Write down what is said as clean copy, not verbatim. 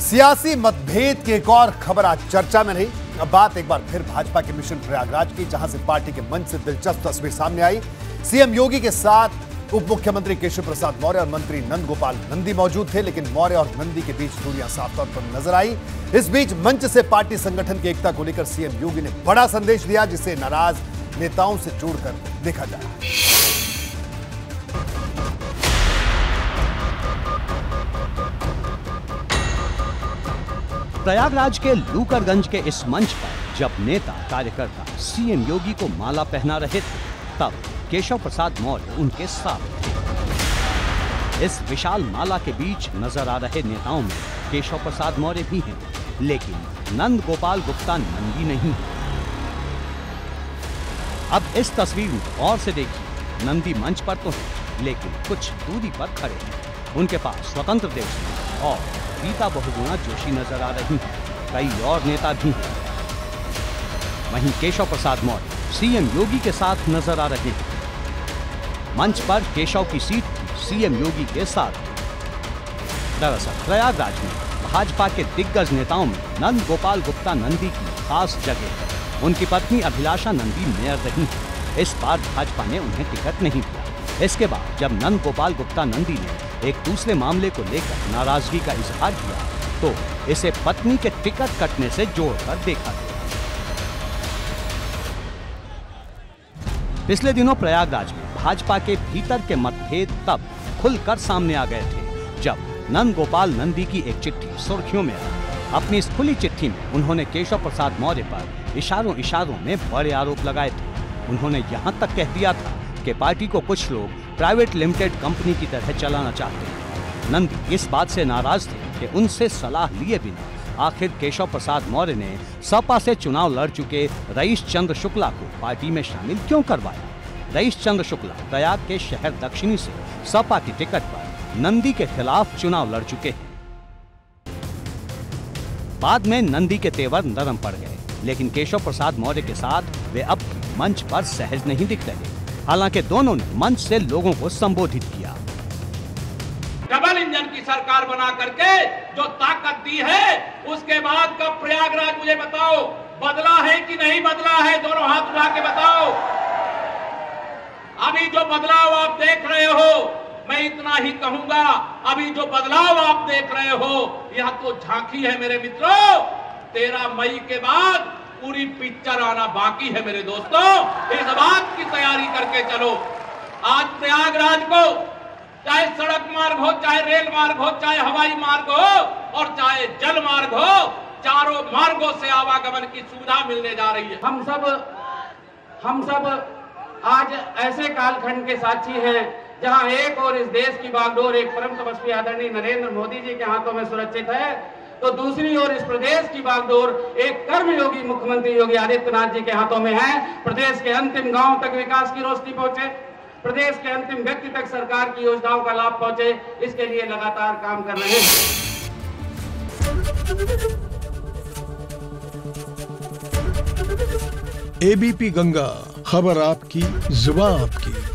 सियासी मतभेद की एक और खबर आज चर्चा में रही। अब बात एक बार फिर भाजपा के मिशन प्रयागराज की, जहां से पार्टी के मंच से दिलचस्प तस्वीर सामने आई। सीएम योगी के साथ उप मुख्यमंत्री केशव प्रसाद मौर्य और मंत्री नंद गोपाल नंदी मौजूद थे, लेकिन मौर्य और नंदी के बीच दूरियां साफ तौर पर नजर आई। इस बीच मंच से पार्टी संगठन की एकता को लेकर सीएम योगी ने बड़ा संदेश दिया, जिसे नाराज नेताओं से जोड़कर देखा जाए। प्रयागराज के लूकरगंज के इस मंच पर जब नेता कार्यकर्ता सीएम योगी को माला पहना रहे थे, तब केशव प्रसाद मौर्य उनके साथ थे। इस विशाल माला के बीच नजर आ रहे नेताओं में केशव प्रसाद मौर्य भी हैं, लेकिन नंद गोपाल गुप्ता नंदी नहीं है। अब इस तस्वीर में और से देखिए, नंदी मंच पर तो है, लेकिन कुछ दूरी पर खड़े हैं। उनके पास स्वतंत्र देश और गीता बहुगुणा जोशी नजर आ रही है। कई और नेता भी हैं। वहीं केशव प्रसाद मौर्य सीएम योगी के साथ नजर आ रहे हैं। मंच पर केशव की सीट सीएम योगी के साथ। दरअसल प्रयागराज में भाजपा के दिग्गज नेताओं में नंद गोपाल गुप्ता नंदी की खास जगह है। उनकी पत्नी अभिलाषा नंदी मेयर रही है। इस बार भाजपा ने उन्हें टिकट नहीं दिया। इसके बाद जब नंद गोपाल गुप्ता नंदी ने एक दूसरे मामले को लेकर नाराजगी का इजहार किया, तो इसे पत्नी के टिकट कटने से जोड़कर देखा गया। पिछले दिनों प्रयागराज में भाजपा के भीतर के मतभेद तब खुलकर सामने आ गए थे, जब नंद गोपाल नंदी की एक चिट्ठी सुर्खियों में आई। अपनी इस खुली चिट्ठी में उन्होंने केशव प्रसाद मौर्य पर इशारों में बड़े आरोप लगाए थे। उन्होंने यहाँ तक कह दिया था कि पार्टी को कुछ लोग प्राइवेट लिमिटेड कंपनी की तरह चलाना चाहते हैं। नंदी इस बात से नाराज थे कि उनसे सलाह लिए बिना आखिर केशव प्रसाद मौर्य ने सपा से चुनाव लड़ चुके राइस चंद्रशुक्ला को पार्टी में शामिल क्यों करवाया। राइस चंद्रशुक्ला प्रयाग के शहर दक्षिणी से सपा की टिकट पर नंदी के खिलाफ चुनाव लड़ चुके हैं। बाद में नंदी के तेवर नरम पड़ गए, लेकिन केशव प्रसाद मौर्य के साथ वे अब मंच पर सहज नहीं दिख रहे। हालांकि दोनों ने मंच से लोगों को संबोधित किया। डबल इंजन की सरकार बना करके जो ताकत दी है, उसके बाद का प्रयागराज मुझे बताओ बदला है कि नहीं बदला है, दोनों हाथ उठा के बताओ। अभी जो बदलाव आप देख रहे हो, मैं इतना ही कहूंगा, अभी जो बदलाव आप देख रहे हो यह तो झांकी है मेरे मित्रों। 13 मई के बाद पूरी पिक्चर आना बाकी है मेरे दोस्तों। इस बात की तैयारी करके चलो। आज प्रयागराज को चाहे सड़क मार्ग हो, चाहे रेल मार्ग हो, चाहे हवाई मार्ग हो और चाहे जल मार्ग हो, चारों मार्गों से आवागमन की सुविधा मिलने जा रही है। हम सब आज ऐसे कालखंड के साक्षी हैं जहां एक और इस देश की बागडोर एक परम तपस्वी आदरणीय नरेंद्र मोदी जी के हाथों में सुरक्षित है, तो दूसरी ओर इस प्रदेश की बागडोर एक कर्मयोगी मुख्यमंत्री योगी आदित्यनाथ जी के हाथों में है। प्रदेश के अंतिम गांव तक विकास की रोशनी पहुंचे, प्रदेश के अंतिम व्यक्ति तक सरकार की योजनाओं का लाभ पहुंचे, इसके लिए लगातार काम कर रहे हैं। एबीपी गंगा, खबर आपकी, जुबान आपकी।